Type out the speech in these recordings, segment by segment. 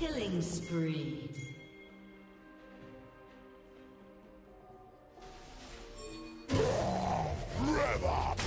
Killing spree. Rev up.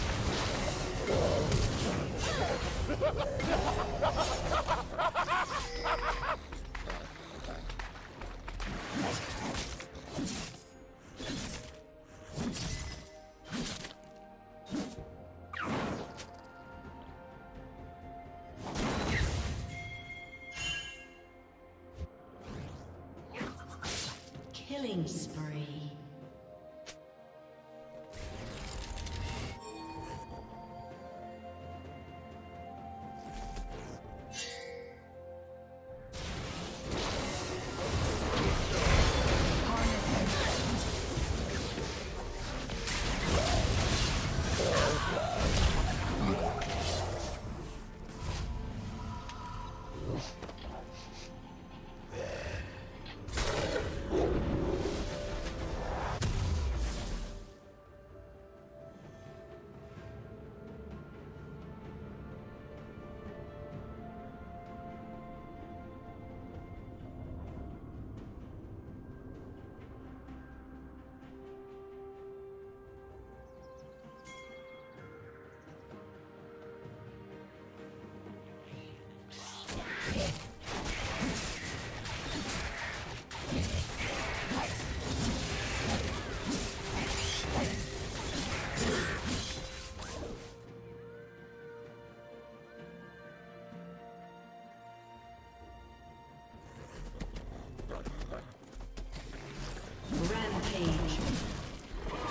Killing spree.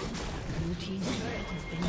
Red team's turret has been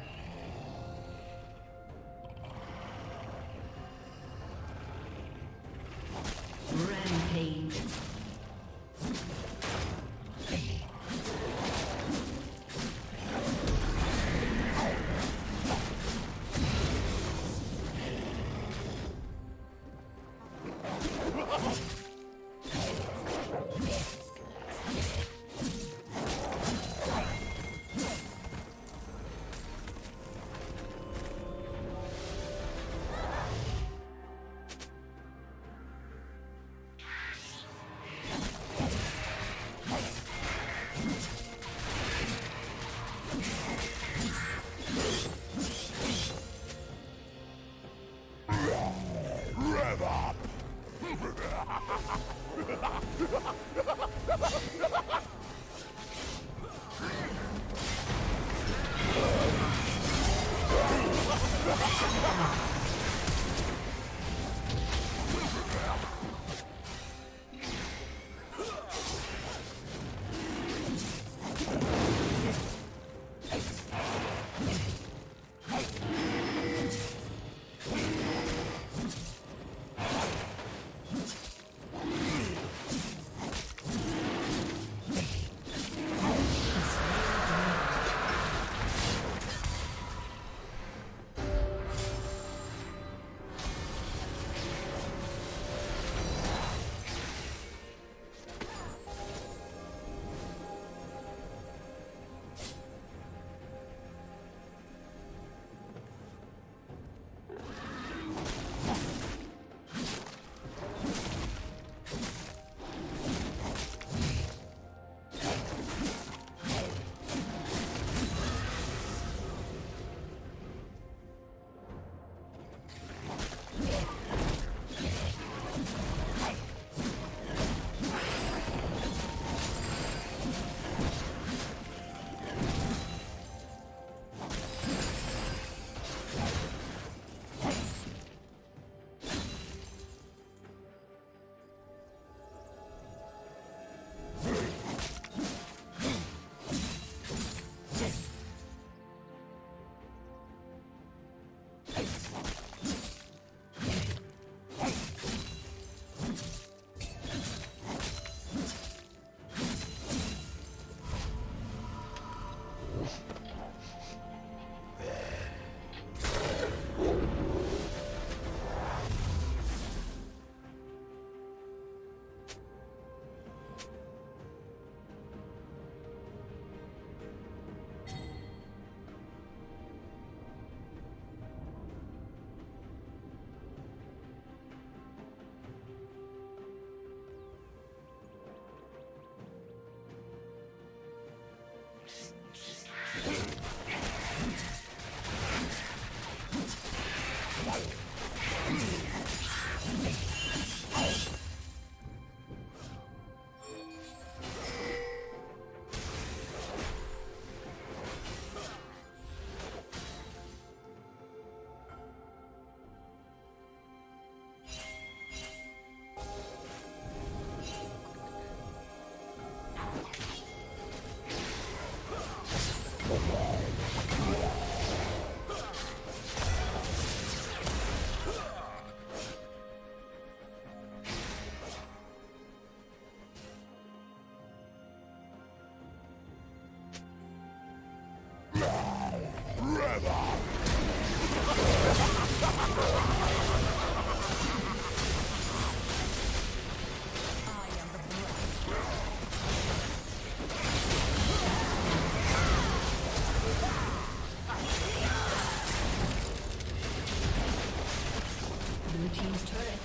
Blue team's turret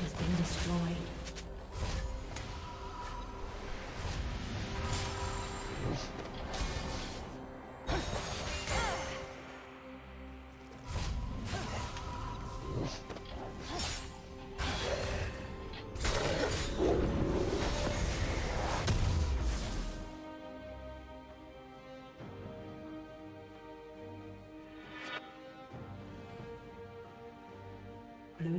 has been destroyed. Blue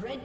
Red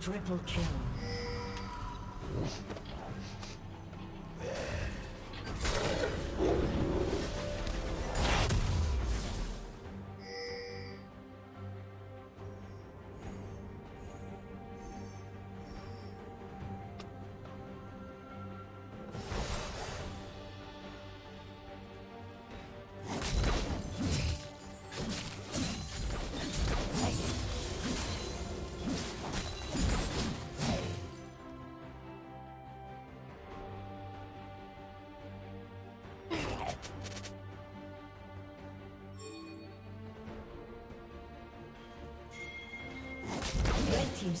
Triple kill. Team's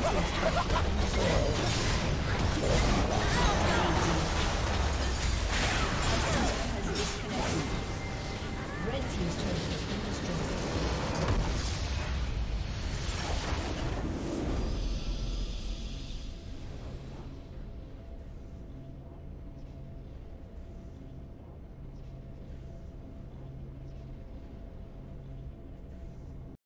Let's go.